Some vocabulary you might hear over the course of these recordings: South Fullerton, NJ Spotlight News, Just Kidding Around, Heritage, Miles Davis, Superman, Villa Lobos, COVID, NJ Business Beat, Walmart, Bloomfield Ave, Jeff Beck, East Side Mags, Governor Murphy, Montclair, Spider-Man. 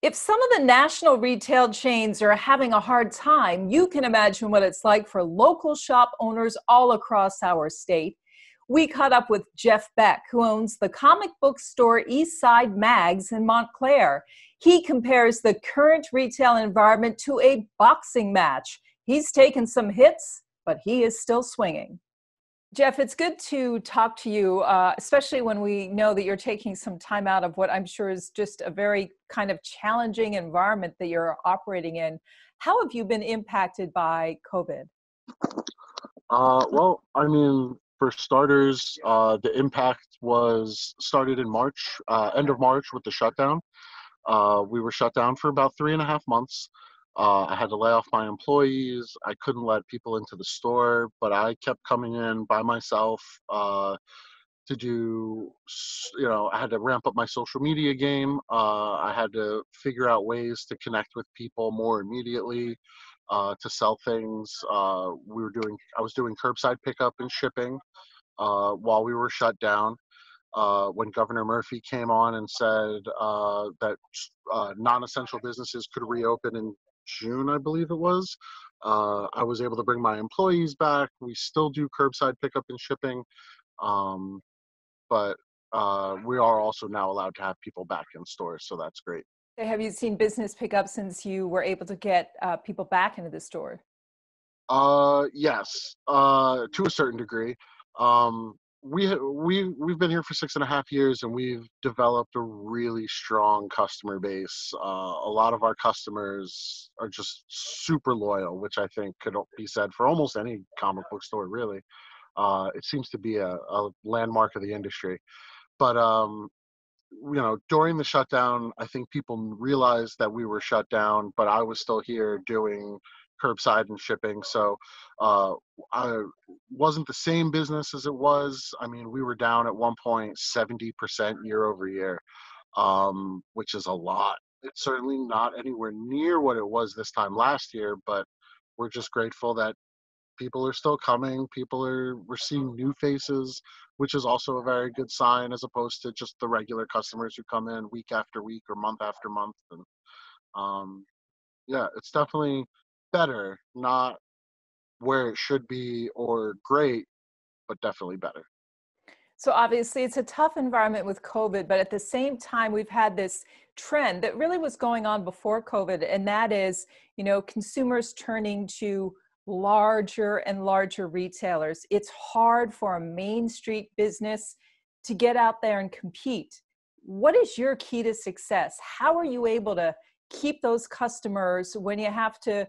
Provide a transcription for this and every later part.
If some of the national retail chains are having a hard time, you can imagine what it's like for local shop owners all across our state. We caught up with Jeff Beck, who owns the comic book store East Side Mags in Montclair. He compares the current retail environment to a boxing match. He's taken some hits, but he is still swinging. Jeff, it's good to talk to you, especially when we know that you're taking some time out of what I'm sure is just a very kind of challenging environment that you're operating in. How have you been impacted by COVID? Well, I mean, for starters, the impact started in March, end of March with the shutdown. We were shut down for about 3.5 months. I had to lay off my employees. I couldn't let people into the store, but I kept coming in by myself to do, I had to ramp up my social media game. I had to figure out ways to connect with people more immediately, to sell things. I was doing curbside pickup and shipping while we were shut down. When Governor Murphy came on and said that non-essential businesses could reopen in June, I believe it was, I was able to bring my employees back. We still do curbside pickup and shipping, but we are also now allowed to have people back in stores, so that's great. Have you seen business pick up since you were able to get people back into the store? Yes, to a certain degree. We've been here for 6.5 years, and we've developed a really strong customer base. A lot of our customers are just super loyal, which I think could be said for almost any comic book store, really. It seems to be a landmark of the industry. But during the shutdown, I think people realized that we were shut down, but I was still here doing curbside and shipping. So I wasn't the same business as it was. I mean, we were down at one point 70% year over year, which is a lot. It's certainly not anywhere near what it was this time last year, but we're just grateful that people are still coming. We're seeing new faces, which is also a very good sign, as opposed to just the regular customers who come in week after week or month after month. And yeah, it's definitely better, not where it should be or great, but definitely better. So obviously it's a tough environment with COVID, but at the same time, we've had this trend that really was going on before COVID. And that is, consumers turning to larger and larger retailers. It's hard for a main street business to get out there and compete. What is your key to success? How are you able to keep those customers when you have to,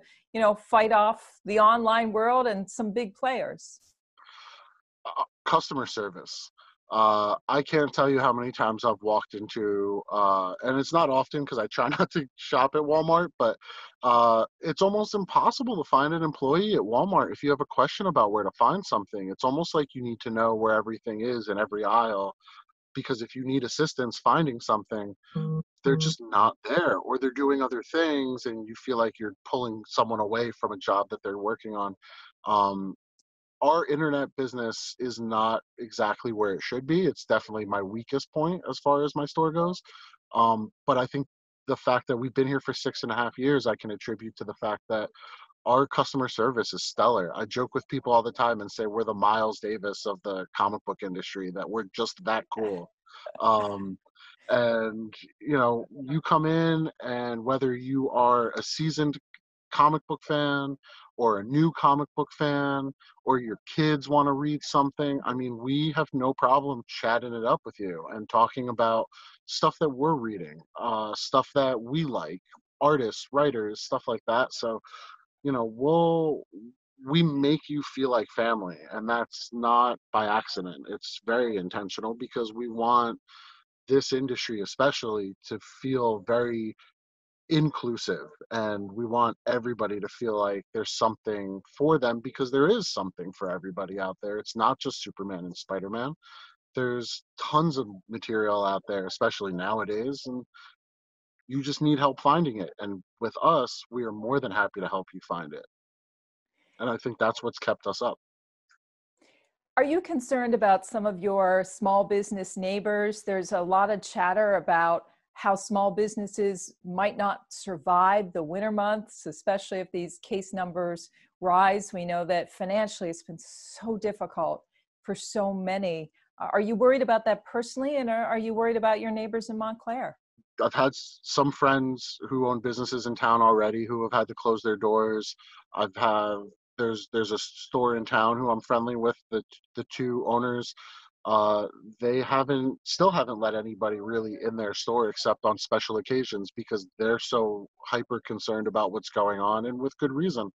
fight off the online world and some big players? Customer service. I can't tell you how many times I've walked into, and it's not often because I try not to shop at Walmart, but it's almost impossible to find an employee at Walmart if you have a question about where to find something. It's almost like you need to know where everything is in every aisle, because if you need assistance finding something, they're just not there, or they're doing other things, and you feel like you're pulling someone away from a job that they're working on. Our internet business is not exactly where it should be. It's definitely my weakest point as far as my store goes. But I think the fact that we've been here for 6.5 years, I can attribute to the fact that our customer service is stellar. I joke with people all the time and say we're the Miles Davis of the comic book industry, that we're just that cool. And, you come in, and whether you are a seasoned comic book fan or a new comic book fan, or your kids want to read something, I mean, we have no problem chatting it up with you and talking about stuff that we're reading, stuff that we like, artists, writers, stuff like that. So, we make you feel like family, and that's not by accident. It's very intentional, because we want this industry especially to feel very inclusive, and we want everybody to feel like there's something for them, because there is something for everybody out there. It's not just Superman and Spider-Man. There's tons of material out there, especially nowadays, and you just need help finding it. And with us, we are more than happy to help you find it. And I think that's what's kept us up. Are you concerned about some of your small business neighbors? There's a lot of chatter about how small businesses might not survive the winter months, especially if these case numbers rise. We know that financially it's been so difficult for so many. Are you worried about that personally? And are you worried about your neighbors in Montclair? I've had some friends who own businesses in town already who have had to close their doors. There's a store in town who I'm friendly with, the two owners. They still haven't let anybody really in their store except on special occasions because they're so hyper concerned about what's going on, and with good reason.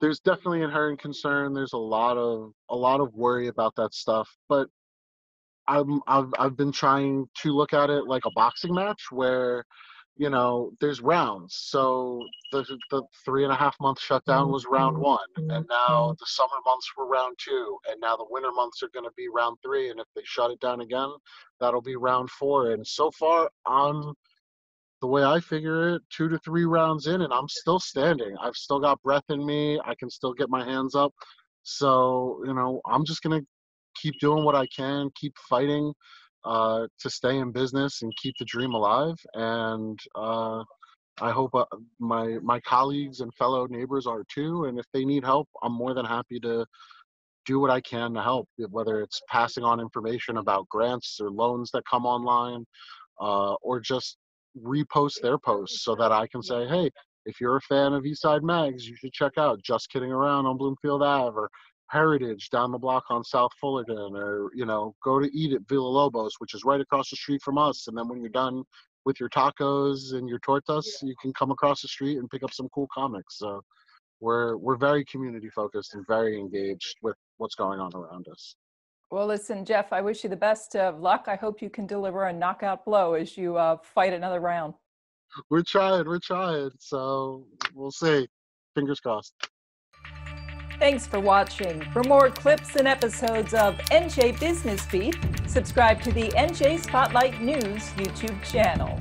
There's definitely inherent concern. There's a lot of worry about that stuff, but I've been trying to look at it like a boxing match where, you know, there's rounds. So the 3.5 month shutdown was round one, and now the summer months were round two, and now the winter months are going to be round three, and if they shut it down again, that'll be round four. And so far, I'm, the way I figure it, 2 to 3 rounds in, and I'm still standing. I've still got breath in me. I can still get my hands up. So, you know, I'm just going to keep doing what I can, keep fighting to stay in business and keep the dream alive. And I hope my colleagues and fellow neighbors are too. And if they need help, I'm more than happy to do what I can to help, whether it's passing on information about grants or loans that come online, or just repost their posts so that I can say, hey, if you're a fan of East Side Mags, you should check out Just Kidding Around on Bloomfield Ave, or Heritage down the block on South Fullerton, or, you know, go to eat at Villa Lobos, which is right across the street from us. And then when you're done with your tacos and your tortas, you can come across the street and pick up some cool comics. So we're very community focused and very engaged with what's going on around us. Well, listen, Jeff, I wish you the best of luck. I hope you can deliver a knockout blow as you fight another round. We're trying. So we'll see. Fingers crossed. Thanks for watching. For more clips and episodes of NJ Business Beat, subscribe to the NJ Spotlight News YouTube channel.